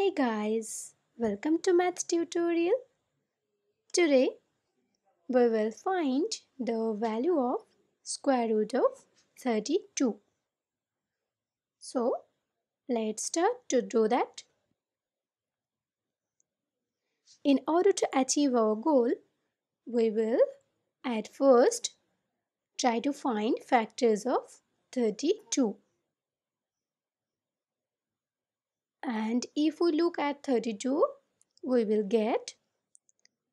Hey guys, welcome to math tutorial. Today we will find the value of square root of 32. So let's start to do that. In order to achieve our goal, we will at first try to find factors of 32. And if we look at 32, we will get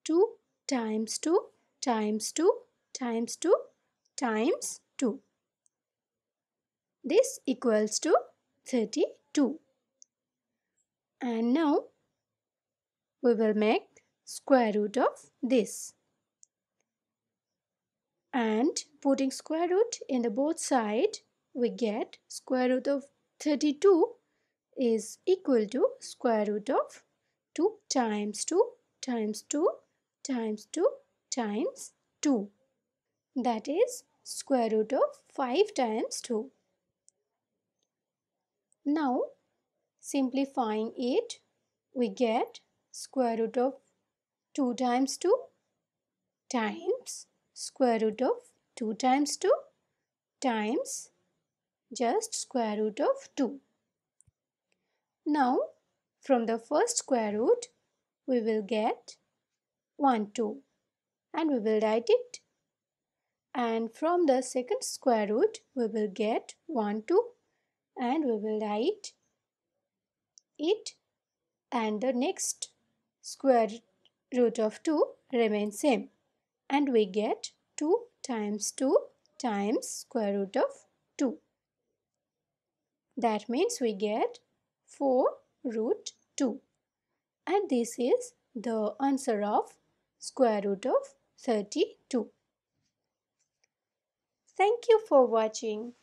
2 times 2 times 2 times 2 times 2. This equals to 32. And now we will make square root of this. And putting square root in the both sides, we get square root of 32 is equal to square root of 2 times 2 times 2 times 2 times 2. That is square root of 5 times 2. Now simplifying it, we get square root of 2 times 2 times square root of 2 times 2 times just square root of 2. Now, from the first square root, we will get 1, 2 and we will write it. And from the second square root, we will get 1, 2 and we will write it. And the next square root of 2 remains same. And we get 2 times 2 times square root of 2. That means we get 4 root 2, and this is the answer of square root of 32. Thank you for watching.